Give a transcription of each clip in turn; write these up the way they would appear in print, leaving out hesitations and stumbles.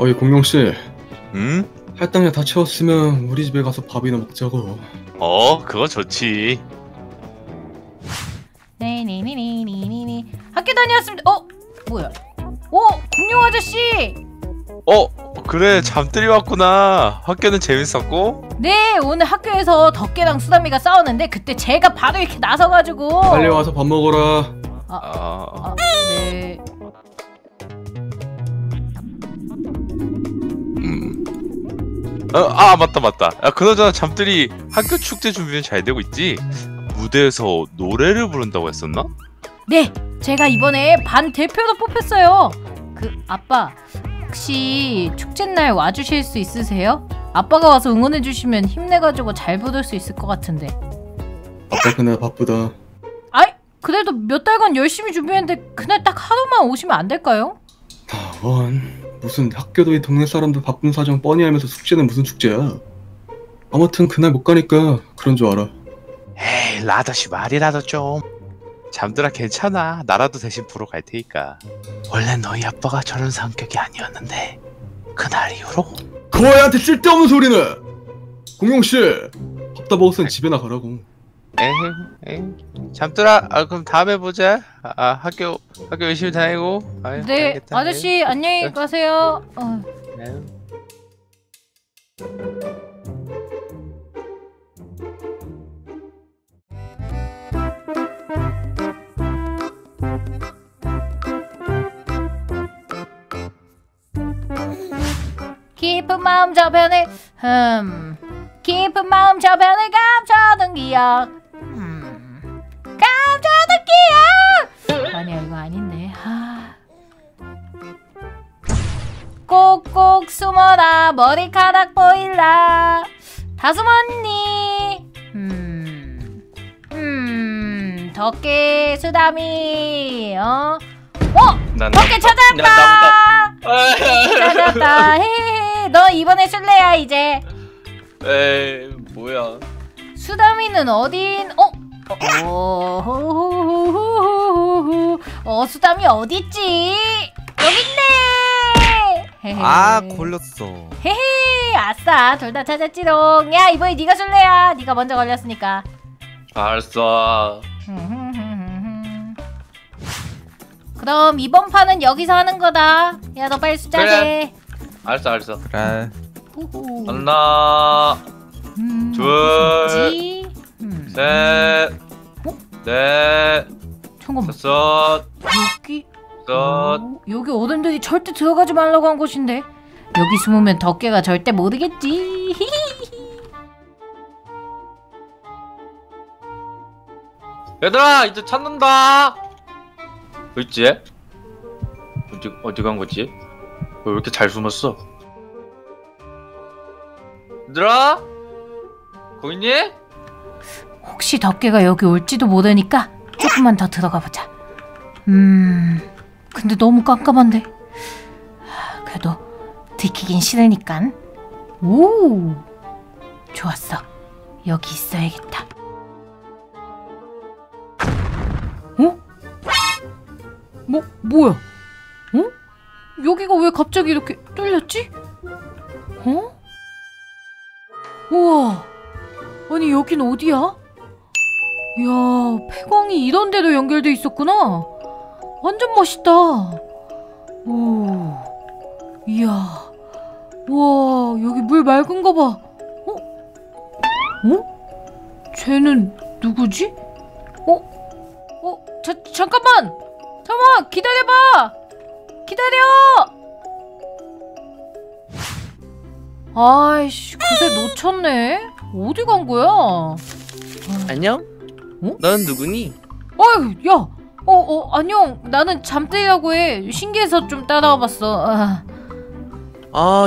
어이 공룡씨. 응? 할당량 다 채웠으면 우리 집에 가서 밥이나 먹자고. 어, 그거 좋지. 네네네네네네. 학교 다녀왔습니다. 어? 뭐야? 오! 공룡 아저씨! 어? 그래, 잠들이 왔구나. 학교는 재밌었고? 네, 오늘 학교에서 덕계랑 수담이가 싸웠는데 그때 제가 바로 이렇게 나서가지고. 빨리 와서 밥 먹어라. 네. 맞다. 아, 그나저나 잠들이 학교 축제 준비는 잘 되고 있지? 무대에서 노래를 부른다고 했었나? 네! 제가 이번에 반 대표로 뽑혔어요! 아빠, 혹시 축제날 와주실 수 있으세요? 아빠가 와서 응원해주시면 힘내가지고 잘 부를 수 있을 것 같은데. 아빠 그날 바쁘다. 아이, 그래도 몇 달간 열심히 준비했는데 그날 딱 하루만 오시면 안 될까요? 다원, 무슨 학교도 이 동네 사람들 바쁜 사정 뻔히 알면서 숙제는 무슨 축제야. 아무튼 그날 못 가니까 그런 줄 알아. 에이, 라더씨 말이라도 좀. 잠들아 괜찮아. 나라도 대신 부러 갈 테니까. 원래 너희 아빠가 저런 성격이 아니었는데 그날 이후로? 그 아이한테 쓸데없는 소리는! 공룡씨! 밥 다 먹었으면 집에 나가라고. 에잉. 잠들아, 그럼 다음에 보자. 학교 열심히 다니고. 아유, 네, 알겠다. 아저씨 에이. 안녕히 가세요. 깊은 마음 저편에 깊은 마음 저편에 감춰둔 기억 감춰둔 기억 아니야 이거 아닌데. 꼭꼭 숨어라 머리카락 보일라 다 숨었니 덕계 수담이 덕계 찾았다 헤헤. 너 이번에 술래야 이제. 에이 뭐야. 수담이는 어딘? 수담이 어딨지? 여깄네. 아 걸렸어. 헤헤. 아싸 둘 다 찾았지롱. 야 이번에 네가 술래야. 네가 먼저 걸렸으니까. 알았어. 그럼 이번 판은 여기서 하는 거다. 야 너 빨리 숫자 재. 그래. 알았어. 그래. 하나, 둘, 셋, 넷, 다섯, 여기 어른들이 절대 들어가지 말라고 한 곳인데 여기 숨으면 덕계가 절대 모르겠지. 얘들아 이제 찾는다. 어딨지? 어디 간 거지? 왜 이렇게 잘 숨었어? 얘들아? 거기 있니? 혹시 덕계가 여기 올지도 모르니까 조금만 더 들어가 보자. 근데 너무 깜깜한데. 그래도 들키긴 싫으니까. 오, 좋았어. 여기 있어야겠다. 어? 뭐야? 어? 여기가 왜 갑자기 이렇게 뚫렸지? 어? 우와! 아니 여긴 어디야? 이야, 폐광이 이런 데도 연결돼 있었구나. 완전 멋있다. 오, 이야, 우와, 여기 물 맑은 거 봐. 어? 쟤는 누구지? 잠깐만! 기다려봐! 기다려! 아이씨, 그새 놓쳤네. 어디 간 거야? 안녕? 어? 너는 누구니? 어이, 야! 안녕. 나는 잠뜰이라고 해. 신기해서 좀 따라와 봤어. 아,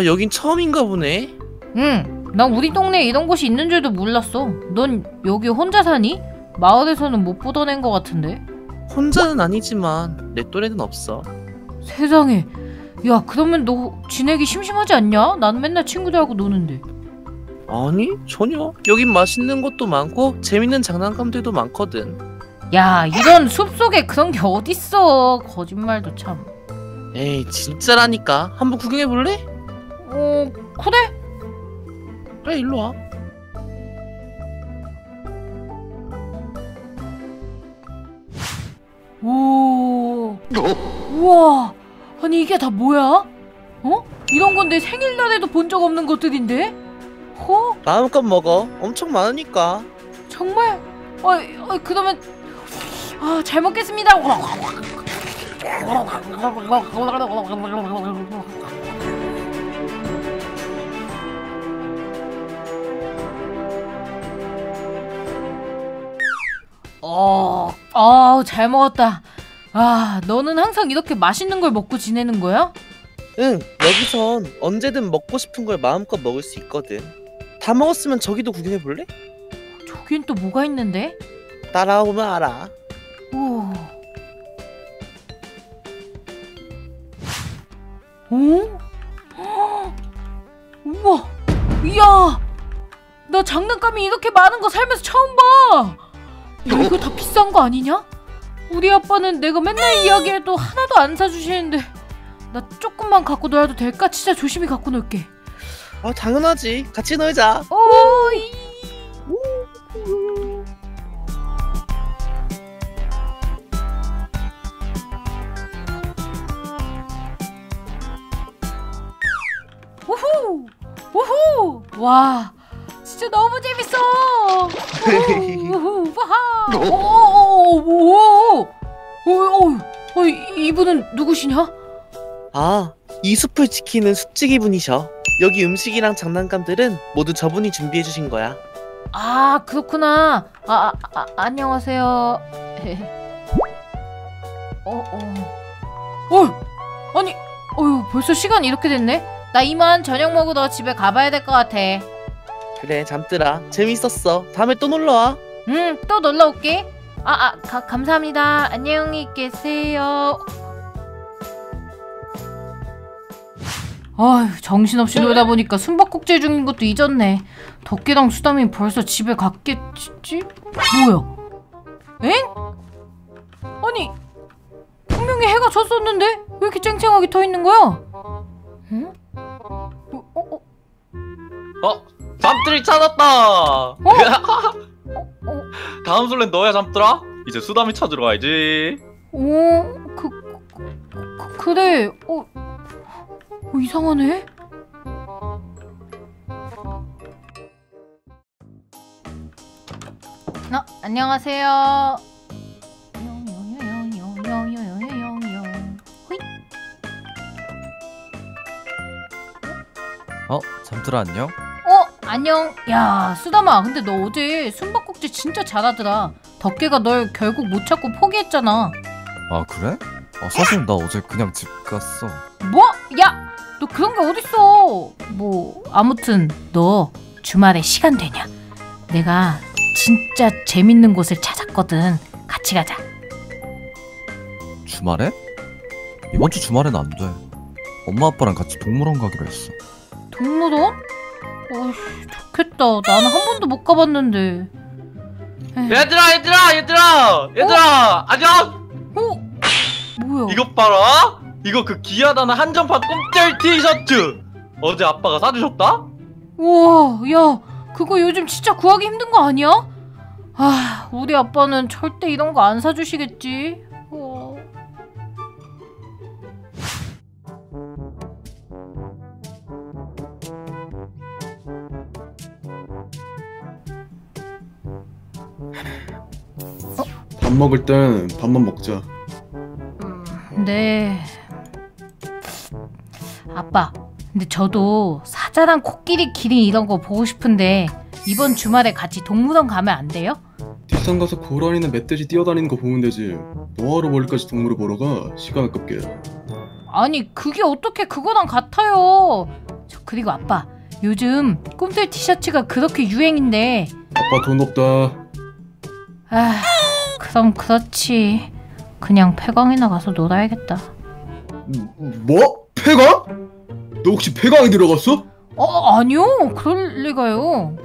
여긴 처음인가 보네? 응. 난 우리 동네에 이런 곳이 있는 줄도 몰랐어. 넌 여기 혼자 사니? 마을에서는 못 보던 앤 것 같은데? 혼자는 아니지만 내 또래는 없어. 세상에. 야 그러면 너 지내기 심심하지 않냐? 나는 맨날 친구들하고 노는데. 아니 전혀. 여긴 맛있는 것도 많고 재밌는 장난감들도 많거든. 야 이런 숲속에 그런 게 어딨어. 거짓말도 참. 에이 진짜라니까. 한번 구경해볼래? 그래? 그래 일로 와. 오. 우와. 아니 이게 다 뭐야? 어? 이런 건 내 생일날에도 본 적 없는 것들인데? 어? 마음껏 먹어. 엄청 많으니까. 정말? 그러면 잘 먹겠습니다. 잘 먹었다. 아, 너는 항상 이렇게 맛있는 걸 먹고 지내는 거야? 응, 여기선 언제든 먹고 싶은 걸 마음껏 먹을 수 있거든. 다 먹었으면 저기도 구경해볼래? 저긴 또 뭐가 있는데? 따라오면 알아. 오. 오? 우와! 이야! 나 장난감이 이렇게 많은 거 살면서 처음 봐! 야, 이거 다 비싼 거 아니냐? 우리 아빠는 내가 맨날 이야기해도 하나도 안 사주시는데 나 조금만 갖고 놀아도 될까? 진짜 조심히 갖고 놀게. 아, 당연하지. 같이 놀자. 오이. 우후! 우후! 와, 진짜 너무 재밌어. 우후! 우하! 오! 이분은 누구시냐? 아, 이 숲을 지키는 숲지기 분이셔. 여기 음식이랑 장난감들은 모두 저분이 준비해주신 거야. 아, 그렇구나. 안녕하세요. 아니, 벌써 시간이 이렇게 됐네? 나 이만 저녁 먹으러 집에 가봐야 될 것 같아. 그래, 잠들아. 재밌었어. 다음에 또 놀러와. 응, 또 놀러올게. 감사합니다. 안녕히 계세요. 아휴, 정신없이 놀다 보니까 숨바꼭질 중인 것도 잊었네. 덕기랑 수담이 벌써 집에 갔겠지? 뭐야? 엥? 아니, 분명히 해가 졌었는데 왜 이렇게 쨍쨍하게 떠 있는 거야? 응? 잠뜰이 찾았다! 다음 술래는 너야, 잠뜰아? 이제 수담이 찾으러 가야지. 그래. 이상하네? 안녕하세요. 잠들아 안녕? 안녕. 야, 수담아, 근데 너 어제 숨바꼭질 진짜 잘하더라. 덕계가 널 결국 못 찾고 포기했잖아. 아, 그래? 사실 나 어제 그냥 집 갔어. 뭐? 야! 너 그런 게 어딨어. 아무튼 너 주말에 시간 되냐? 내가 진짜 재밌는 곳을 찾았거든. 같이 가자. 주말에? 이번 주 주말엔 안 돼. 엄마 아빠랑 같이 동물원 가기로 했어. 동물원? 좋겠다. 나는 한 번도 못 가봤는데. 얘들아! 안녕! 뭐야? 이것 봐라! 이거 그 귀하다는 한정판 꿈틀 티셔츠! 어제 아빠가 사주셨다? 우와, 야, 그거 요즘 진짜 구하기 힘든 거 아니야? 아, 우리 아빠는 절대 이런 거 안 사주시겠지. 우와. 밥 먹을 땐 밥만 먹자. 네. 아빠, 근데 저도 사자랑 코끼리, 기린 이런 거 보고 싶은데 이번 주말에 같이 동물원 가면 안 돼요? 뒷산 가서 고라니나 멧돼지 뛰어다니는 거 보면 되지. 뭐하러 멀리까지 동물을 보러 가? 시간 아깝게. 아니, 그게 어떻게 그거랑 같아요. 그리고 아빠, 요즘 꿈틀 티셔츠가 그렇게 유행인데. 아빠 돈 없다. 아, 그럼 그렇지. 그냥 폐광이나 가서 놀아야겠다. 뭐? 폐광? 너 혹시 폐광에 들어갔어? 아니요. 그럴 리가요.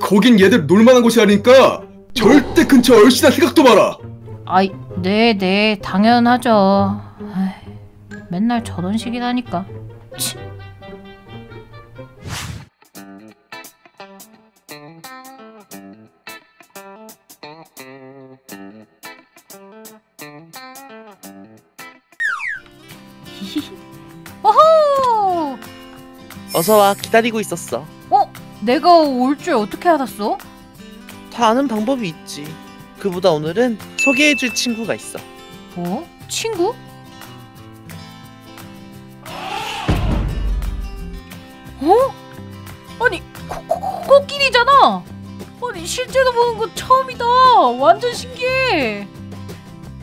거긴 얘들 놀만한 곳이 아니니까 절대 근처 얼씬나 생각도 마라. 아이, 네네, 당연하죠. 맨날 저런 식이라니까. 어서와, 기다리고 있었어. 어? 내가 올 줄 어떻게 알았어? 다 아는 방법이 있지. 그보다 오늘은 소개해줄 친구가 있어. 뭐? 친구? 어? 아니, 코끼리잖아! 아니, 실제로 보는 거 처음이다! 완전 신기해!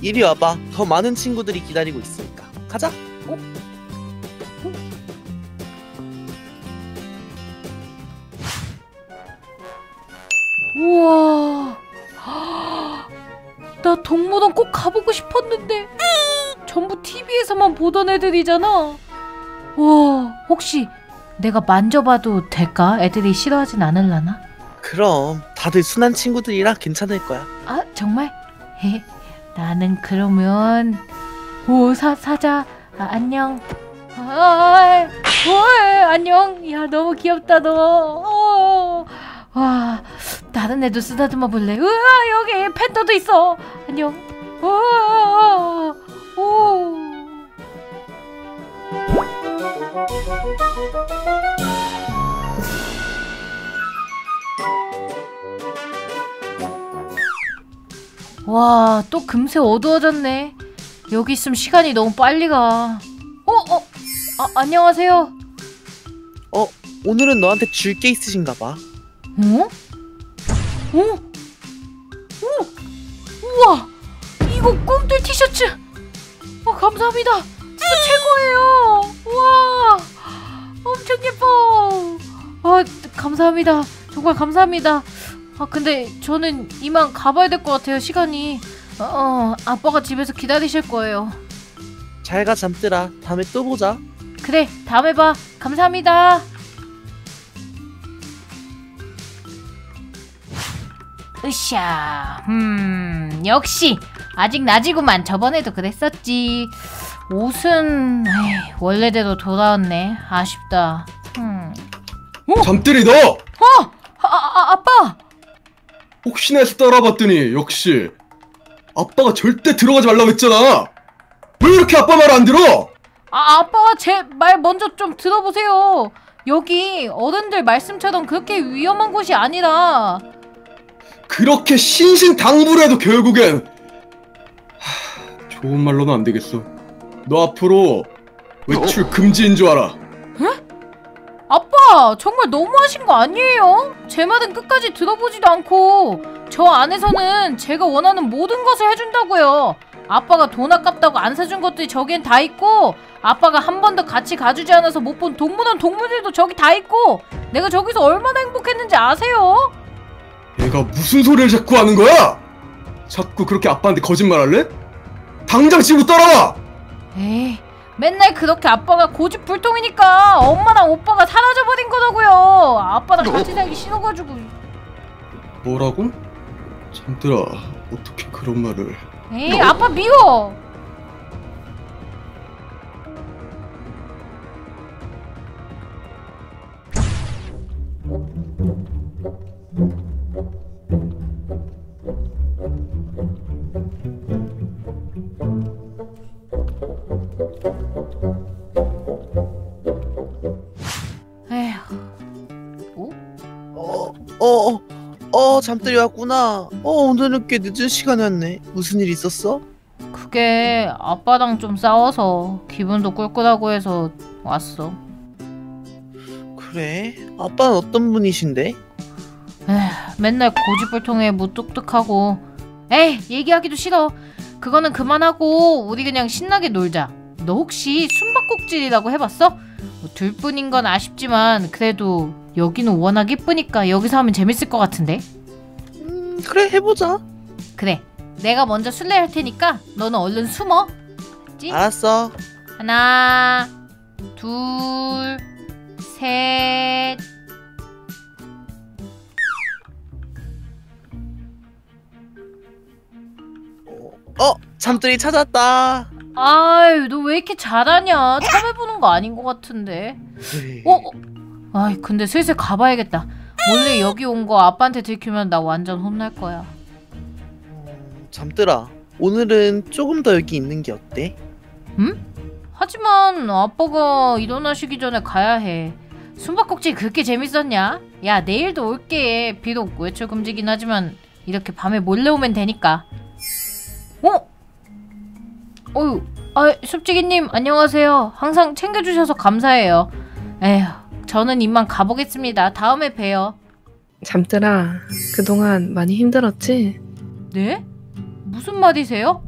이리 와봐. 더 많은 친구들이 기다리고 있으니까. 가자! 어? 우와, 나 동물원 꼭 가보고 싶었는데 전부 TV에서만 보던 애들이잖아. 우와, 혹시 내가 만져봐도 될까? 애들이 싫어하진 않을라나? 그럼 다들 순한 친구들이라 괜찮을 거야. 아, 정말? 나는 그러면 사자 안녕. 안녕. 야, 너무 귀엽다 너. 와, 다른 애도 쓰다듬어 볼래? 우와, 여기 팬더도 있어. 안녕. 우와, 오. 와, 또 금세 어두워졌네. 여기 있으면 시간이 너무 빨리 가. 안녕하세요. 오늘은 너한테 줄 게 있으신가 봐. 어? 우와! 이거 꿈틀 티셔츠! 감사합니다! 진짜 최고예요! 우와! 엄청 예뻐! 감사합니다. 정말 감사합니다. 근데 저는 이만 가봐야 될 것 같아요, 시간이. 아빠가 집에서 기다리실 거예요. 잘 가, 잠들아. 다음에 또 보자. 그래, 다음에 봐. 감사합니다. 으쌰. 역시 아직 낮이구만. 저번에도 그랬었지. 옷은 원래대로 돌아왔네. 아쉽다. 잠뜰이 너! 아빠! 혹시나 해서 따라봤더니 역시 아빠가 절대 들어가지 말라고 했잖아. 왜 이렇게 아빠 말 안 들어? 아빠가 제 말 먼저 좀 들어보세요. 여기 어른들 말씀처럼 그렇게 위험한 곳이 아니라. 그렇게 신신당부를 해도 결국엔 좋은 말로는 안 되겠어. 너 앞으로 외출 금지인 줄 알아. 에? 아빠, 정말 너무하신 거 아니에요? 제 말은 끝까지 들어보지도 않고 저 안에서는 제가 원하는 모든 것을 해준다고요. 아빠가 돈 아깝다고 안 사준 것들이 저기엔 다 있고, 아빠가 한 번도 같이 가주지 않아서 못 본 동물원 동물들도 저기 다 있고, 내가 저기서 얼마나 행복했는지 아세요? 얘가 무슨 소리를 자꾸 하는 거야? 자꾸 그렇게 아빠한테 거짓말할래? 당장 집으로 따라와! 에이, 맨날 그렇게 아빠가 고집불통이니까 엄마랑 오빠가 사라져버린 거라고요. 아빠랑 같이 살기 싫어가지고. 뭐라고? 잠들아, 어떻게 그런 말을. 에이, 아빠 미워! 잠들이 왔구나. 오늘은 꽤 늦은 시간이었네. 무슨 일 있었어? 그게 아빠랑 좀 싸워서 기분도 꿀꿀하고 해서 왔어. 그래? 아빠는 어떤 분이신데? 맨날 고집불통에 무뚝뚝하고. 에이, 얘기하기도 싫어. 그거는 그만하고 우리 그냥 신나게 놀자. 너 혹시 숨바꼭질이라고 해봤어? 둘뿐인 건 아쉽지만 그래도 여기는 워낙 이쁘니까 여기서 하면 재밌을 것 같은데? 그래, 해보자. 그래, 내가 먼저 술래할 테니까 너는 얼른 숨어. 알았지? 알았어. 하나, 둘, 셋. 잠들이 찾았다. 아유, 너 왜 이렇게 잘하냐? 처음 해보는 거 아닌 것 같은데. 근데 슬슬 가봐야겠다. 원래 여기 온 거 아빠한테 들키면 나 완전 혼날 거야. 잠들아, 오늘은 조금 더 여기 있는 게 어때? 응? 하지만 아빠가 일어나시기 전에 가야 해. 숨바꼭질 그렇게 재밌었냐? 야, 내일도 올게. 비도 없고 외출 금지긴 하지만 이렇게 밤에 몰래 오면 되니까. 어? 어휴, 아, 숲지기님 안녕하세요. 항상 챙겨주셔서 감사해요. 에휴, 저는 이만 가보겠습니다. 다음에 봬요. 잠들아, 그동안 많이 힘들었지? 네? 무슨 말이세요?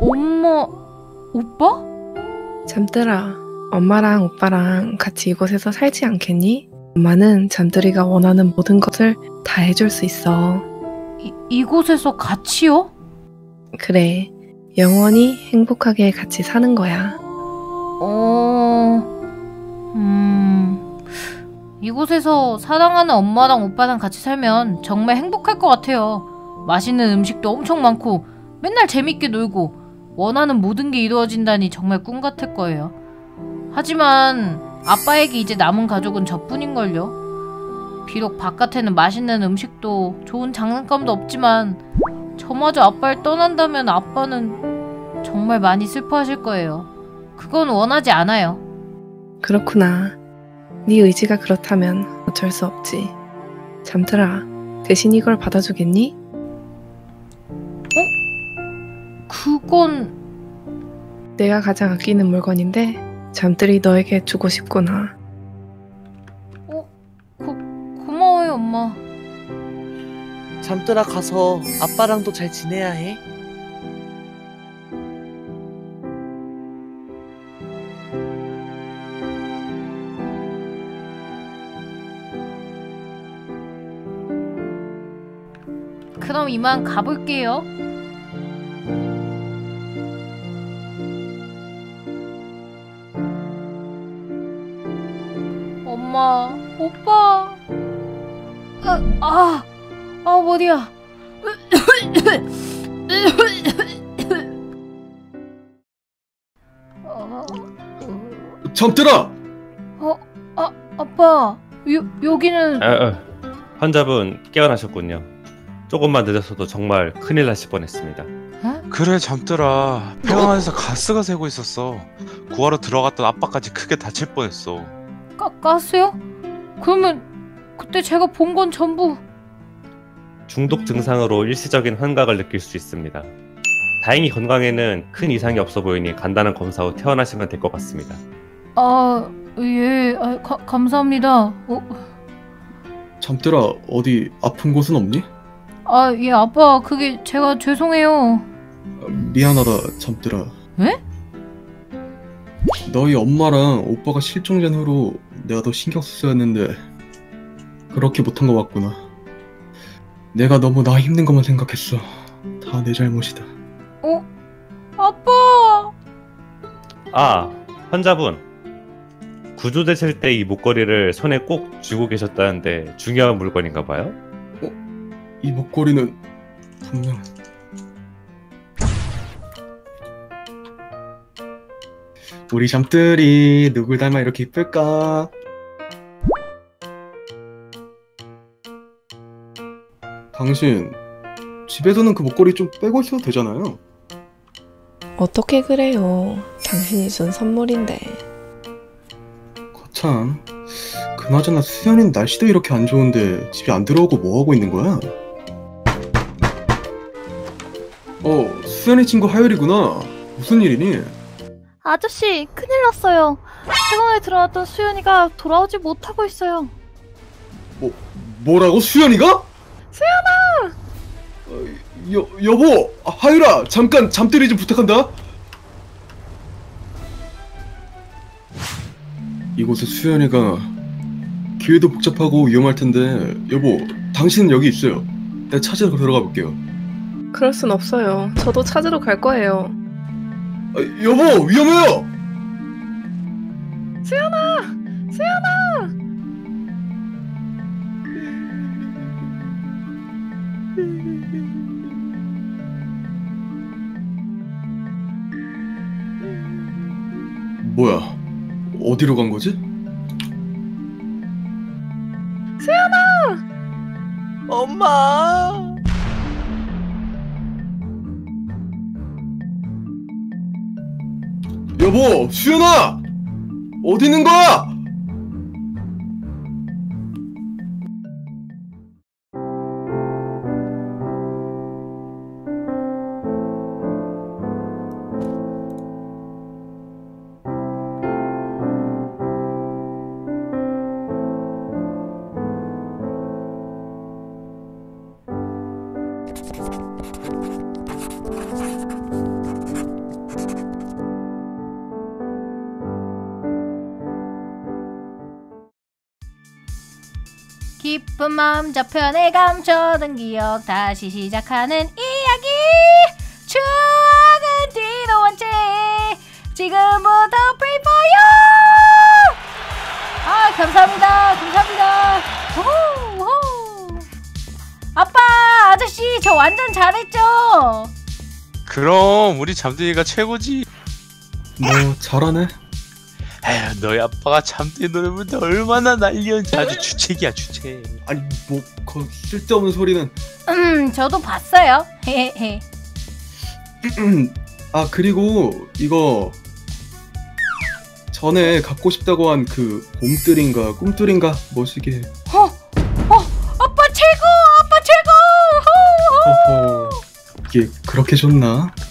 엄마, 오빠? 잠들아, 엄마랑 오빠랑 같이 이곳에서 살지 않겠니? 엄마는 잠들이가 원하는 모든 것을 다 해줄 수 있어. 이곳에서 같이요? 그래, 영원히 행복하게 같이 사는 거야. 이곳에서 사랑하는 엄마랑 오빠랑 같이 살면 정말 행복할 것 같아요. 맛있는 음식도 엄청 많고 맨날 재밌게 놀고 원하는 모든 게 이루어진다니 정말 꿈 같을 거예요. 하지만 아빠에게 이제 남은 가족은 저뿐인걸요. 비록 바깥에는 맛있는 음식도 좋은 장난감도 없지만 저마저 아빠를 떠난다면 아빠는 정말 많이 슬퍼하실 거예요. 그건 원하지 않아요. 그렇구나. 네 의지가 그렇다면 어쩔 수 없지. 잠들아, 대신 이걸 받아주겠니? 어? 그건... 내가 가장 아끼는 물건인데 잠들이 너에게 주고 싶구나. 어? 고마워요, 엄마. 잠들아, 가서 아빠랑도 잘 지내야 해. 그럼 이만 가볼게요. 엄마, 오빠. 어디야? 잠들아! 아빠, 여기는... 환자분 깨어나셨군요. 조금만 늦었어도 정말 큰일 나실 뻔했습니다. 어? 그래, 잠들아. 폐왕 안에서 가스가 새고 있었어. 구하러 들어갔던 아빠까지 크게 다칠 뻔했어. 가스요? 그러면 그때 제가 본 건 전부... 중독 증상으로 일시적인 환각을 느낄 수 있습니다. 다행히 건강에는 큰 이상이 없어 보이니 간단한 검사 후 퇴원하시면 될 것 같습니다. 아, 예, 감사합니다. 잠들아, 어디 아픈 곳은 없니? 아, 예, 아빠, 그게 제가 죄송해요. 미안하다, 잠들아. 왜? 너희 엄마랑 오빠가 실종된 후로 내가 더 신경 써야 했는데 그렇게 못한 것 같구나. 내가 너무 나 힘든 것만 생각했어. 다 내 잘못이다. 어? 아빠! 아, 환자분. 구조되실 때 이 목걸이를 손에 꼭 쥐고 계셨다는데 중요한 물건인가 봐요? 어? 이 목걸이는 분명... 우리 잠들이 누굴 닮아 이렇게 이쁠까? 당신, 집에 두는 그 목걸이 좀 빼고 있어도 되잖아요. 어떻게 그래요. 당신이 준 선물인데. 거참, 그나저나 수연이는 날씨도 이렇게 안 좋은데 집에 안 들어오고 뭐하고 있는 거야? 수연이 친구 하율이구나. 무슨 일이니? 아저씨, 큰일 났어요. 병원에 들어왔던 수연이가 돌아오지 못하고 있어요. 뭐라고? 수연이가? 수연아! 여보! 하율아! 잠깐 잠들이 좀 부탁한다! 이곳에 수연이가... 기회도 복잡하고 위험할 텐데... 여보, 당신은 여기 있어요. 내가 찾으러 들어가 볼게요. 그럴 순 없어요. 저도 찾으러 갈 거예요. 여보! 위험해요! 수연아! 수연아! 뭐야? 어디로 간 거지? 수연아! 엄마! 여보, 수연아! 어디 있는 거야? 기쁜 마음 저편에 감춰둔 기억 다시 시작하는 이야기 추억은 뒤로 한 채 지금부터 Pray for you! 아 감사합니다 감사합니다. 오호, 오호. 아빠 아저씨 저 완전 잘했죠? 그럼 우리 잠들이가 최고지. 너 잘하네. 에휴, 너희 아빠가 잠들 노래부터 얼마나 난리였는지 아주 주책이야 주책. 아니 뭐 그 쓸데없는 소리는. 저도 봤어요. 헤헤헤. 아 그리고 이거 전에 갖고 싶다고 한 그 곰들인가 꿈들인가 멋지게. 아빠 최고 아빠 최고. 허허. 이게 그렇게 좋나?